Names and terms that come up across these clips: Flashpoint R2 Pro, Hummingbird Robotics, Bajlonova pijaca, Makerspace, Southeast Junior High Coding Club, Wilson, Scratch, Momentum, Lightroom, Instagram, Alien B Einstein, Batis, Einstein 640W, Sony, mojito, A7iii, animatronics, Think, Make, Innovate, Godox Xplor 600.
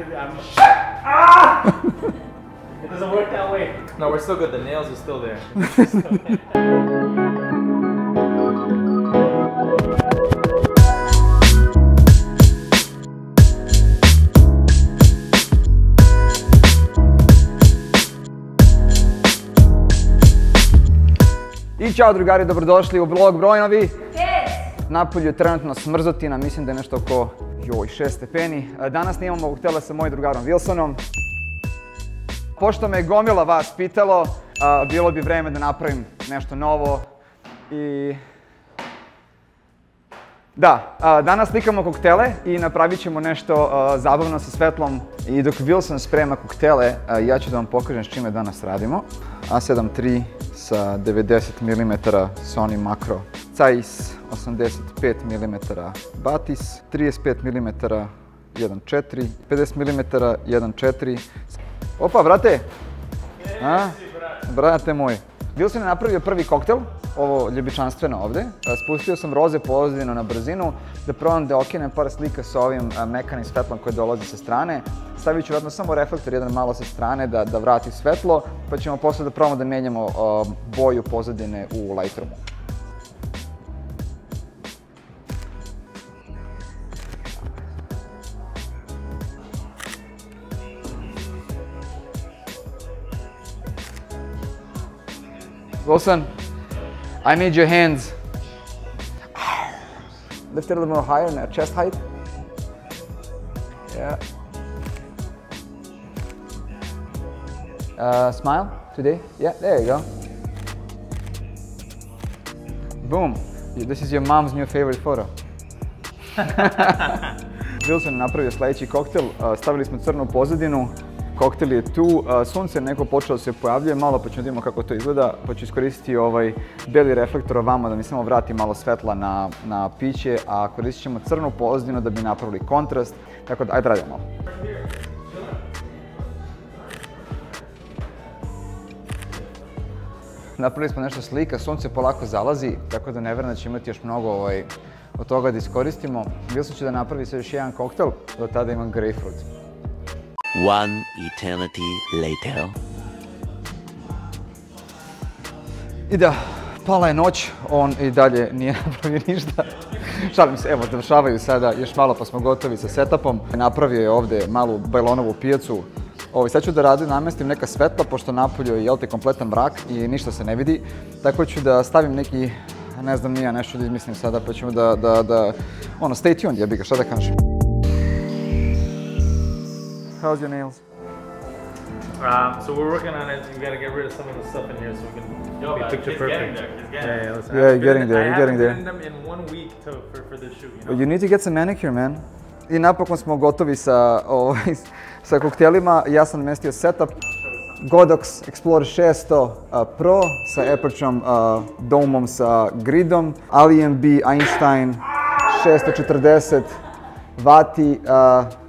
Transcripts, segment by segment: It doesn't work that way. No, we're still good. The nails are still there. I čao drugari, dobrodošli u vlog broj novi. Napolju je trenutno smrzotina, mislim da je nešto oko 6 stepeni. Danas snimamo ovog tela sa mojim drugarom Wilsonom. Pošto me je gomila vas pitalo, bilo bi vreme da napravim nešto novo. I... Da, danas slikamo koktele i napravit ćemo nešto zabavno sa svetlom. I dok Wilson sprema koktele, ja ću da vam pokažem s čime danas radimo. A7 III sa 90 mm Sony makro. A7iii 85 mm Batis, 35 mm 1.4, 50 mm 1.4. Opa, vrate! Brate moj! Wilson je napravio prvi koktel, ovo ljubičanstveno ovde. Spustio sam roze pozadinu na brzinu da probam da okinem par slika sa ovim mekanim svetlom koje dolazi sa strane. Stavit ću vjerojatno samo reflektor jedan malo sa strane da vrati svetlo, pa ćemo posle da probamo da menjamo boju pozadine u Lightroomu. Wilson, I need your hands. Lift it a little more higher, now chest height. Yeah. Smile today. Yeah, there you go. Boom. This is your mom's new favorite photo. Wilson napravio sledeći koktel. Stavili smo crnu pozadinu. Koktel je tu, sunce neko počelo se pojavljuje malo, pa ćemo vidimo kako to izgleda, pa ću iskoristiti ovaj beli reflektor ovamo da mi samo vrati malo svetla na piće, a koristit ćemo crnu pozadinu da bi napravili kontrast, tako da ajde radimo malo. Napravili smo nešto slika, sunce polako zalazi, tako da ne vjerujem da će imati još mnogo od toga da iskoristimo. Wilson ću da napravi sad još jedan koktel, do tada imam grapefruit. One eternity later. I da, pala je noć, on i dalje nije napravio ništa. Šalim se, evo, završavaju sada, još malo pa smo gotovi sa setupom. Napravio je ovde malu bajlonovu pijacu. Sad ću da namestim neka svetla, pošto napolju je, jel te, kompletan mrak i ništa se ne vidi. Tako ću da stavim neki, ne znam, nije nešto da izmislim sada, pa ćemo da, ono, stay tuned, jebi ga, šta da kažem. How's your nails? So we're working on it. We gotta get rid of some of the stuff in here so we can be picture perfect. Yeah, you're getting there. You're getting there. I haven't done them in 1 week for this shoot. You know? You need to get some manicure, man. I napokon smo gotovi sa koktelima. Ja sam namestio setup. Godox Xplor 600 Pro sa aperturom domom sa gridom. Alien B Einstein 640 vati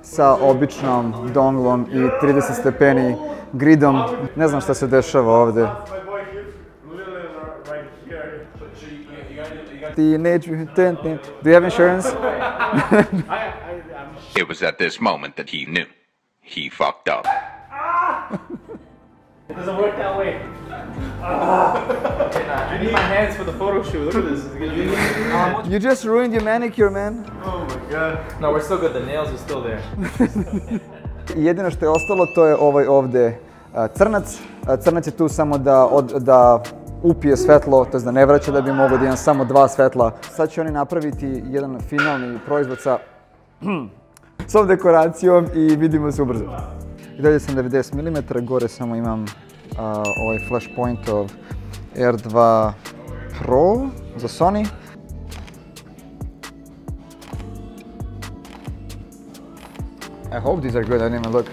sa običnom donglom i 30 stepeni gridom. Ne znam šta se dešava ovde. Do you have insurance? It was at this moment that he knew. He fucked up. It doesn't work that way. I need my hands for the photo shoot. Look at this. It's gonna be... You just ruined your manicure, man. Oh my god. No, we're still good. The nails are still there. Jedino što je ostalo to je ovaj ovde crnac. Crnac je tu samo da upije svetlo, to je da ne vraća da bi mogo da imam samo dva svetla. Sad će oni napraviti jedan finalni proizvod sa ovom dekoracijom i vidimo se ubrzo. I dalje sam 90 mm, gore samo imam ovaj Flashpoint R2 Pro za Sony. I hope these are good, I didn't even look.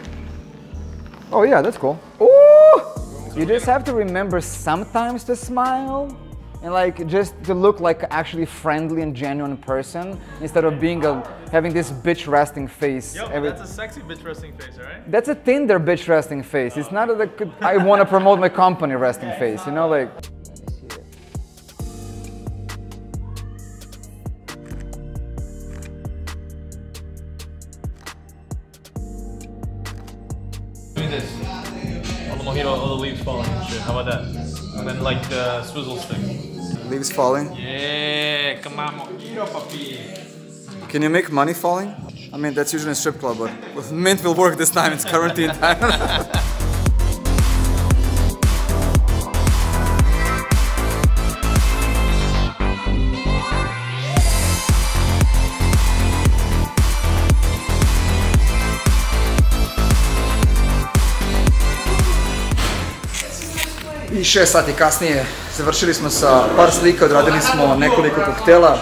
Oh yeah, that's cool. Ooh! You just have to remember sometimes to smile and like just to look like actually friendly and genuine person instead of having this bitch resting face. Yo, that's a sexy bitch resting face, alright? That's a Tinder bitch resting face. Oh. It's not that I want to promote my company resting face, you know, like. this. All the mojito, all the leaves falling and shit. How about that? And then like the swizzle stick. Leaves falling? Yeah, come on, mojito, papi. Can you make money falling? I mean, that's usually a strip club, but mint will work this time. It's quarantine time. I 6 sati kasnije završili smo sa par slika, odradili smo nekoliko koktela.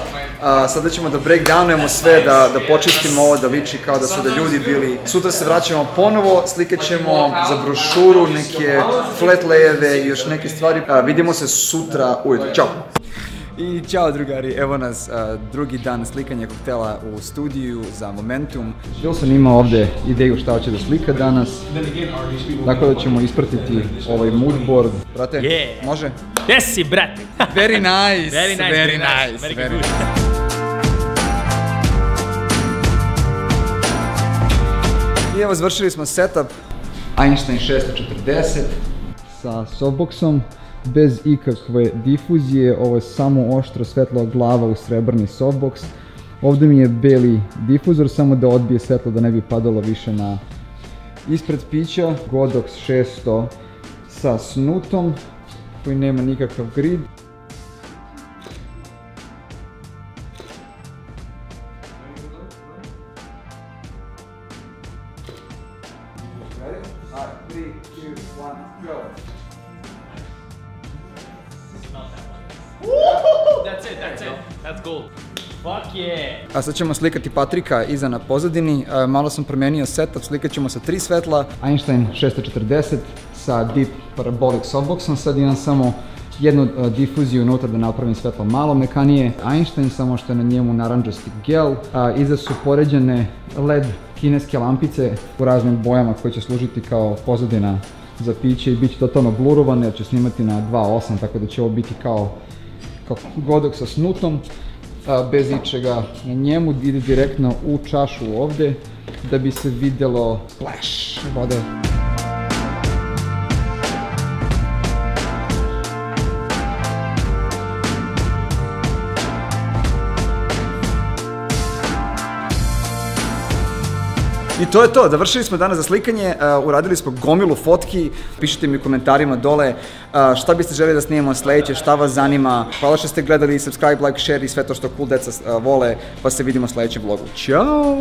Sada ćemo da breakdownujemo sve, da počistimo ovo, da liči kao da su da ljudi bili. Sutra se vraćamo ponovo, slikat ćemo za brošuru, neke flat layeve i još neke stvari. Vidimo se sutra ujutro. Ćao! I čao drugari, evo nas drugi dan slikanja koktela u studiju za Momentum. Wilson ima ovde ideju šta hoće da slika danas, tako da ćemo ispratiti ovaj moodboard. Brate, može? Desi, brate! Very nice, very nice. I evo, završili smo setup Einstein 640 sa softboxom. Bez ikakve difuzije, ovo je samo oštro svetlo glava u srebrni softbox. Ovde mi je beli difuzor, samo da odbije svetlo da ne bi padalo više na ispred pića. Godox 600 sa snutom koji nema nikakav grid. A sad ćemo slikati Patrika iza na pozadini, malo sam promenio setup, slikat ćemo sa 3 svetla. Einstein 640 sa deep parabolic softboxom, sad imam samo jednu difuziju unutra da napravim svetlo malo mekanije. Einstein, samo što je na njemu naranđasti gel, iza su poređene LED kineske lampice u raznim bojama koje će služiti kao pozadina za piće i bit će totalno blurovane jer će snimati na 2.8, tako da će ovo biti kao Godox sa snutom. Bez ičega na njemu, ide direktno u čašu ovde da bi se videlo splash vode. I to je to, završili smo danas za slikanje, uradili smo gomilu fotki, pišite mi u komentarima dole šta biste želeli da snimamo sledeće, šta vas zanima. Hvala što ste gledali, subscribe, like, share i sve to što cool deca vole, pa se vidimo u sledećem vlogu. Ćao!